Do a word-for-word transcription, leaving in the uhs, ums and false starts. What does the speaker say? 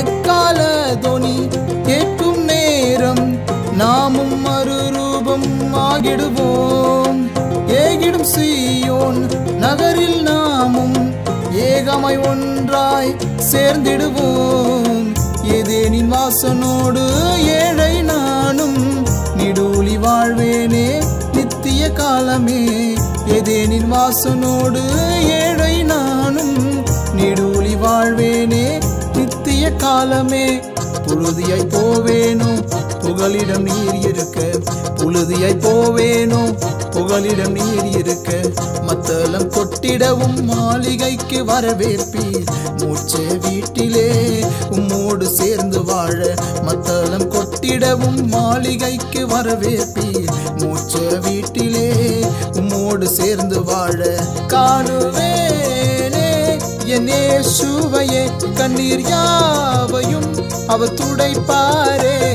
எக்கால தொனி கேட்கும் நேரம் நாமும் மறுரூபம் ஆகிடுவோம். ஏகிடும் சீயோன் நகரில் நாமும் ஏகமாய் ஒன்றாய் சேர்ந்திடுவோம். ஏதேனின் வாசனோடு ஏழை நானும் நிடூலி வாழ்வேனே நித்திய காலமே. ஏதேனின் வாசனோடு ஏழை நானும் நிடூலி வாழ்வேனே நித்திய காலமே. புழுதியாய் போவேனோ புகலிடம் நீர் இருக்க, புழுதியாய் போவேனோ புகலிடம் நீர் இருக்க. மத்தளம் கொட்டிடவும் மாளிகைக்கு வரவேற்பீர், மூச்சே வீட்டிலே உம்மோடு சேர்ந்து வாழ. மத்தளம் கொட்டிடவும் மாளிகைக்கு வரவேற்பீர், மூச்சே வீட்டிலே உம்மோடு சேர்ந்து வாழ. காணுவேனே என் இயேசுவையே, கண்ணீர் யாவையும் அவர் துடைப்பாரே.